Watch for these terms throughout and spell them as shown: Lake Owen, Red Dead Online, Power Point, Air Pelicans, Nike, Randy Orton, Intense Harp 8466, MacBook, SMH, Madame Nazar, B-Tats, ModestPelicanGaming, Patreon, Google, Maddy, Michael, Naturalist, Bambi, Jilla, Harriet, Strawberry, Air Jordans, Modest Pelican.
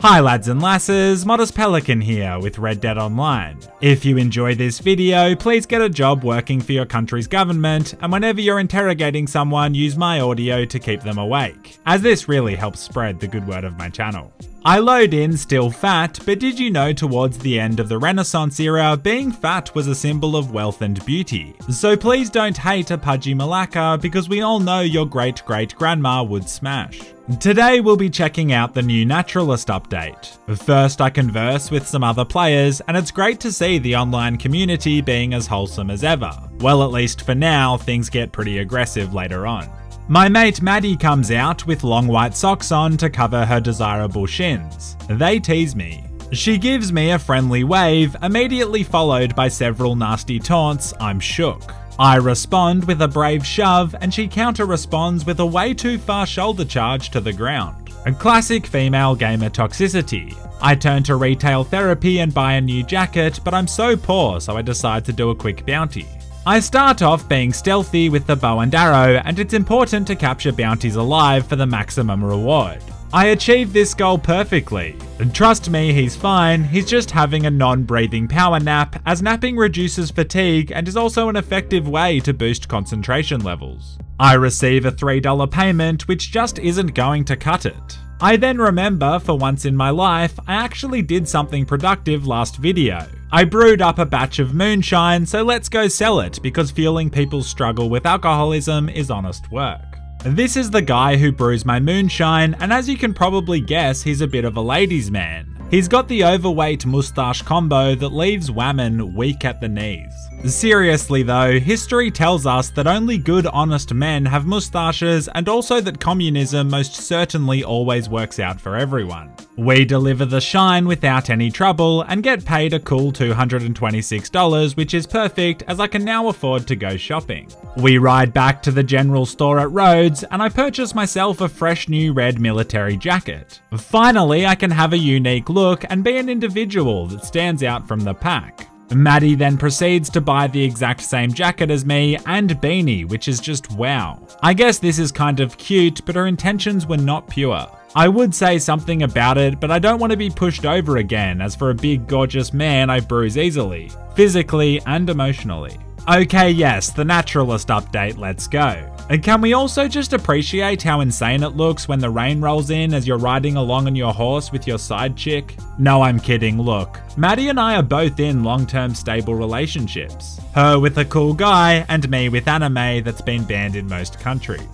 Hi lads and lasses, Modest Pelican here with Red Dead Online. If you enjoy this video, please get a job working for your country's government, and whenever you're interrogating someone, use my audio to keep them awake, as this really helps spread the good word of my channel. I load in still fat, but did you know towards the end of the Renaissance era, being fat was a symbol of wealth and beauty? So please don't hate a pudgy Malacca, because we all know your great-great-grandma would smash. Today we'll be checking out the new Naturalist update. First I converse with some other players, and it's great to see the online community being as wholesome as ever. Well, at least for now, things get pretty aggressive later on. My mate Maddie comes out with long white socks on to cover her desirable shins. They tease me. She gives me a friendly wave, immediately followed by several nasty taunts. I'm shook. I respond with a brave shove, and she counter-responds with a way too far shoulder charge to the ground. A classic female gamer toxicity. I turn to retail therapy and buy a new jacket, but I'm so poor, so I decide to do a quick bounty. I start off being stealthy with the bow and arrow, and it's important to capture bounties alive for the maximum reward. I achieve this goal perfectly. Trust me, he's fine, he's just having a non-breathing power nap, as napping reduces fatigue and is also an effective way to boost concentration levels. I receive a $3 payment, which just isn't going to cut it. I then remember, for once in my life, I actually did something productive last video. I brewed up a batch of moonshine, so let's go sell it, because fueling people's struggle with alcoholism is honest work. This is the guy who brews my moonshine, and as you can probably guess, he's a bit of a ladies' man. He's got the overweight moustache combo that leaves women weak at the knees. Seriously though, history tells us that only good honest men have moustaches, and also that communism most certainly always works out for everyone. We deliver the shine without any trouble and get paid a cool $226, which is perfect as I can now afford to go shopping. We ride back to the general store at Rhodes, and I purchase myself a fresh new red military jacket. Finally, I can have a unique look and be an individual that stands out from the pack. Maddie then proceeds to buy the exact same jacket as me and beanie, which is just wow. I guess this is kind of cute, but her intentions were not pure. I would say something about it, but I don't want to be pushed over again, as for a big gorgeous man I bruise easily, physically and emotionally. Okay, yes, the Naturalist update, let's go. And can we also just appreciate how insane it looks when the rain rolls in as you're riding along on your horse with your side chick? No, I'm kidding, look. Maddie and I are both in long-term stable relationships. Her with a cool guy, and me with anime that's been banned in most countries.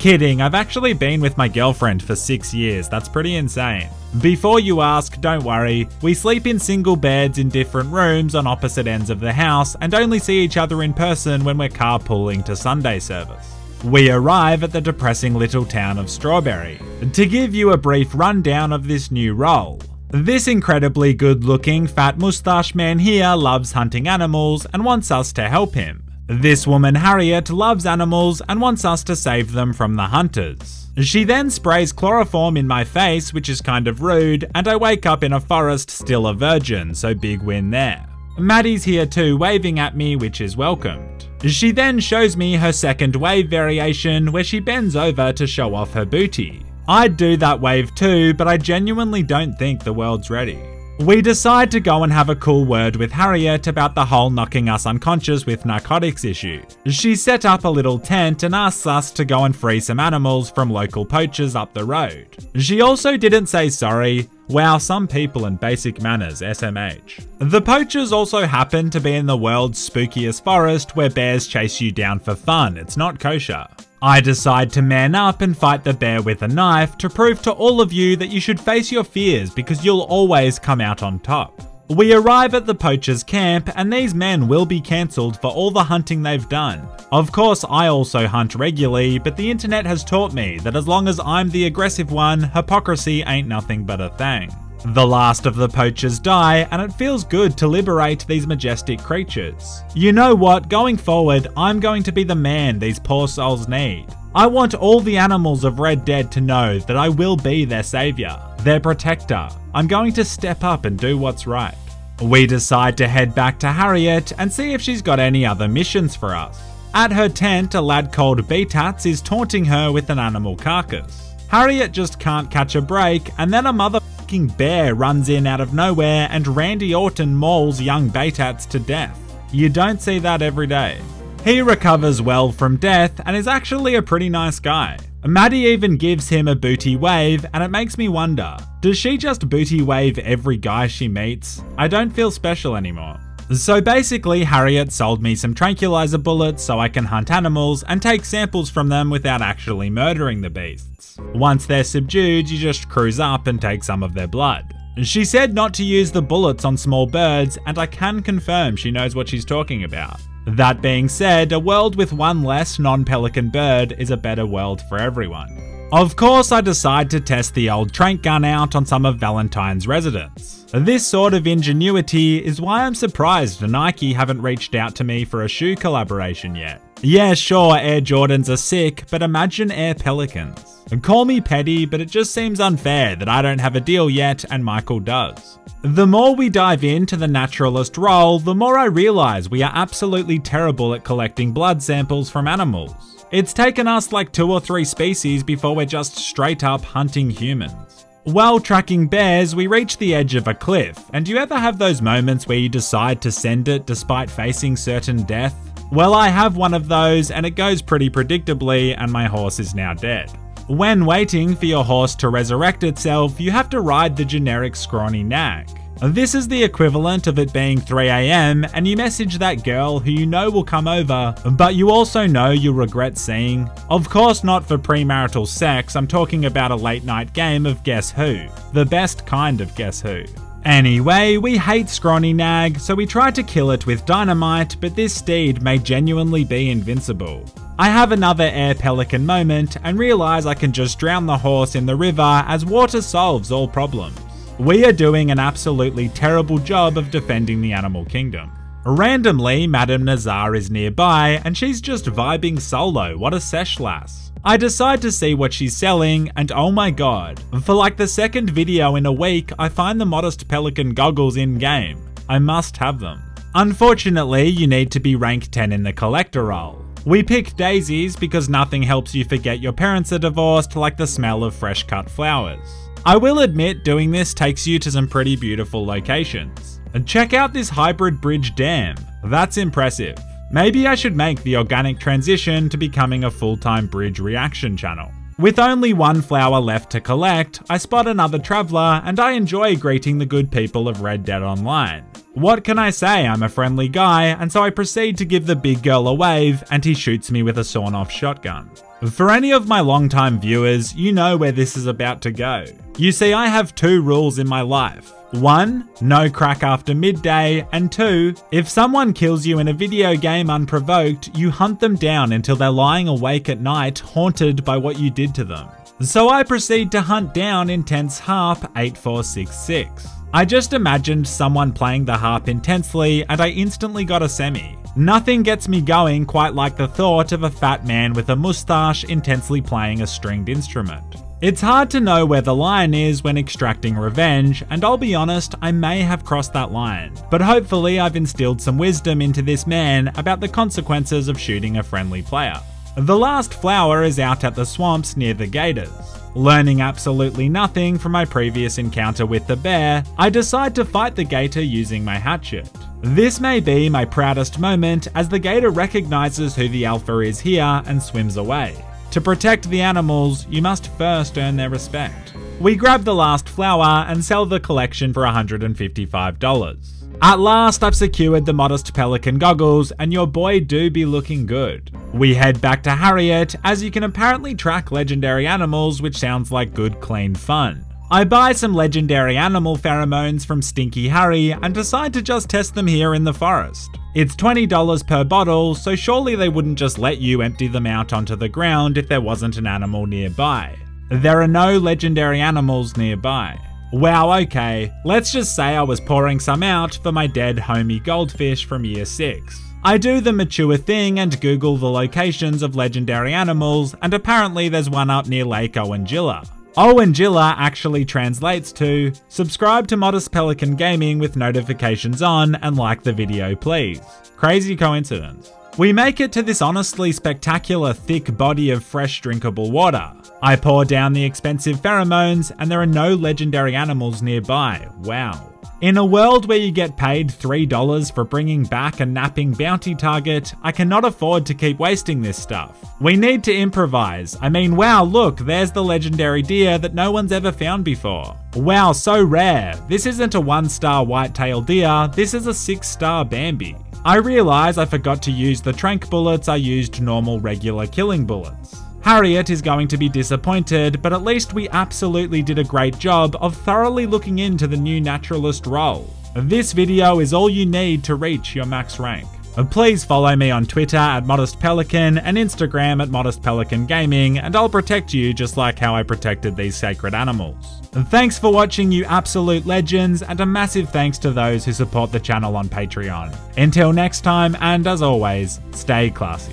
Kidding, I've actually been with my girlfriend for 6 years, that's pretty insane. Before you ask, don't worry, we sleep in single beds in different rooms on opposite ends of the house, and only see each other in person when we're carpooling to Sunday service. We arrive at the depressing little town of Strawberry. To give you a brief rundown of this new role. This incredibly good-looking fat moustache man here loves hunting animals and wants us to help him. This woman Harriet loves animals and wants us to save them from the hunters. She then sprays chloroform in my face, which is kind of rude, and I wake up in a forest still a virgin, so big win there. Maddie's here too, waving at me, which is welcomed. She then shows me her second wave variation, where she bends over to show off her booty. I'd do that wave too, but I genuinely don't think the world's ready. We decide to go and have a cool word with Harriet about the whole knocking us unconscious with narcotics issue. She set up a little tent and asks us to go and free some animals from local poachers up the road. She also didn't say sorry. Wow, some people and basic manners, SMH. The poachers also happen to be in the world's spookiest forest where bears chase you down for fun. It's not kosher. I decide to man up and fight the bear with a knife to prove to all of you that you should face your fears because you'll always come out on top. We arrive at the poachers' camp, and these men will be cancelled for all the hunting they've done. Of course, I also hunt regularly, but the internet has taught me that as long as I'm the aggressive one, hypocrisy ain't nothing but a thing. The last of the poachers die, and it feels good to liberate these majestic creatures. You know what, going forward, I'm going to be the man these poor souls need. I want all the animals of Red Dead to know that I will be their savior, their protector. I'm going to step up and do what's right. We decide to head back to Harriet and see if she's got any other missions for us. At her tent, a lad called B-Tats is taunting her with an animal carcass. Harriet just can't catch a break, and then a motherfucking bear runs in out of nowhere and Randy Orton mauls young B-Tats to death. You don't see that every day. He recovers well from death and is actually a pretty nice guy. Maddie even gives him a booty wave, and it makes me wonder, does she just booty wave every guy she meets? I don't feel special anymore. So basically, Harriet sold me some tranquilizer bullets so I can hunt animals and take samples from them without actually murdering the beasts. Once they're subdued, you just cruise up and take some of their blood. She said not to use the bullets on small birds, and I can confirm she knows what she's talking about. That being said, a world with one less non-pelican bird is a better world for everyone. Of course, I decide to test the old trank gun out on some of Valentine's residents. This sort of ingenuity is why I'm surprised Nike haven't reached out to me for a shoe collaboration yet. Yeah, sure, Air Jordans are sick, but imagine Air Pelicans. Call me petty, but it just seems unfair that I don't have a deal yet and Michael does. The more we dive into the naturalist role, the more I realize we are absolutely terrible at collecting blood samples from animals. It's taken us like 2 or 3 species before we're just straight up hunting humans. While tracking bears, we reach the edge of a cliff, and do you ever have those moments where you decide to send it despite facing certain death? Well, I have one of those, and it goes pretty predictably, and my horse is now dead. When waiting for your horse to resurrect itself, you have to ride the generic scrawny nag. This is the equivalent of it being 3 AM and you message that girl who you know will come over, but you also know you'll regret seeing. Of course not for premarital sex, I'm talking about a late night game of Guess Who. The best kind of Guess Who. Anyway, we hate scrawny nag, so we tried to kill it with dynamite, but this steed may genuinely be invincible. I have another Air Pelican moment and realise I can just drown the horse in the river as water solves all problems. We are doing an absolutely terrible job of defending the animal kingdom. Randomly, Madame Nazar is nearby and she's just vibing solo, what a sesh lass. I decide to see what she's selling and oh my god, for like the second video in a week I find the Modest Pelican goggles in game. I must have them. Unfortunately, you need to be rank 10 in the collector role. We pick daisies because nothing helps you forget your parents are divorced like the smell of fresh cut flowers. I will admit doing this takes you to some pretty beautiful locations. And check out this hybrid bridge dam, that's impressive. Maybe I should make the organic transition to becoming a full-time bridge reaction channel. With only one flower left to collect, I spot another traveller and I enjoy greeting the good people of Red Dead Online. What can I say, I'm a friendly guy, and so I proceed to give the big girl a wave and he shoots me with a sawn-off shotgun. For any of my long-time viewers, you know where this is about to go. You see, I have 2 rules in my life. 1, no crack after midday, and 2, if someone kills you in a video game unprovoked, you hunt them down until they're lying awake at night, haunted by what you did to them. So I proceed to hunt down Intense Harp 8466. I just imagined someone playing the harp intensely and I instantly got a semi. Nothing gets me going quite like the thought of a fat man with a moustache intensely playing a stringed instrument. It's hard to know where the line is when extracting revenge, and I'll be honest, I may have crossed that line, but hopefully I've instilled some wisdom into this man about the consequences of shooting a friendly player. The last flower is out at the swamps near the gators. Learning absolutely nothing from my previous encounter with the bear, I decide to fight the gator using my hatchet. This may be my proudest moment as the gator recognises who the alpha is here and swims away. To protect the animals, you must first earn their respect. We grab the last flower and sell the collection for $155. At last, I've secured the Modest Pelican goggles, and your boy do be looking good. We head back to Harriet, as you can apparently track legendary animals, which sounds like good, clean fun. I buy some legendary animal pheromones from Stinky Harry and decide to just test them here in the forest. It's $20 per bottle, so surely they wouldn't just let you empty them out onto the ground if there wasn't an animal nearby. There are no legendary animals nearby. Wow, okay, let's just say I was pouring some out for my dead homie goldfish from year 6. I do the mature thing and Google the locations of legendary animals, and apparently there's one up near Lake Owen Jilla. Owen Jilla actually translates to, subscribe to Modest Pelican Gaming with notifications on and like the video please. Crazy coincidence. We make it to this honestly spectacular thick body of fresh drinkable water. I pour down the expensive pheromones and there are no legendary animals nearby, wow. In a world where you get paid $3 for bringing back a napping bounty target, I cannot afford to keep wasting this stuff. We need to improvise. I mean, wow, look, there's the legendary deer that no one's ever found before. Wow, so rare. This isn't a 1-star white-tailed deer, this is a 6-star Bambi. I realize I forgot to use the tranq bullets, I used normal regular killing bullets. Harriet is going to be disappointed, but at least we absolutely did a great job of thoroughly looking into the new Naturalist role. This video is all you need to reach your max rank. Please follow me on Twitter at ModestPelican and Instagram at ModestPelicanGaming, and I'll protect you just like how I protected these sacred animals. Thanks for watching, you absolute legends, and a massive thanks to those who support the channel on Patreon. Until next time, and as always, stay classy.